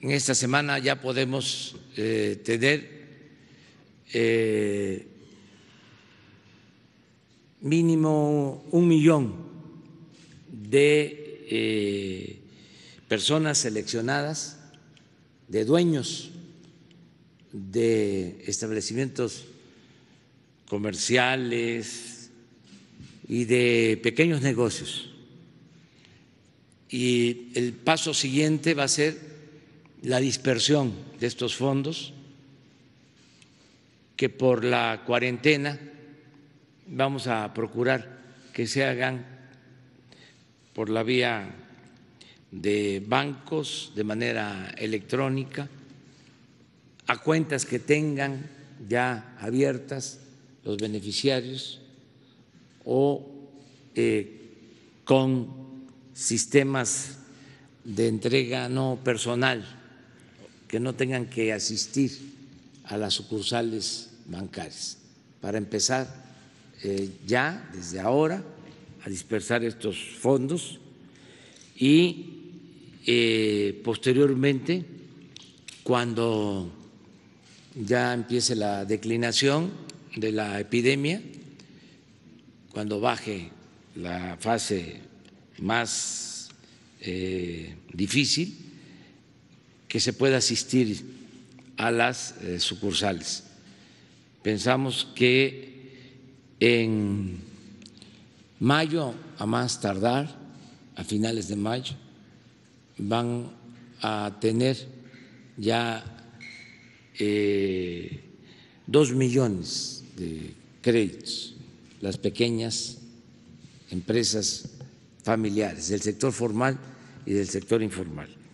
En esta semana ya podemos tener mínimo 1 millón de personas seleccionadas, de dueños de establecimientos comerciales y de pequeños negocios. Y el paso siguiente va a ser la dispersión de estos fondos, que por la cuarentena vamos a procurar que se hagan por la vía de bancos, de manera electrónica, a cuentas que tengan ya abiertas los beneficiarios o con sistemas de entrega no personal, que no tengan que asistir a las sucursales bancarias, para empezar ya desde ahora a dispersar estos fondos y posteriormente, cuando ya empiece la declinación de la epidemia, cuando baje la fase más difícil, que se pueda asistir a las sucursales. Pensamos que en mayo, a más tardar, a finales de mayo, van a tener ya 2 millones de créditos las pequeñas empresas familiares, del sector formal y del sector informal.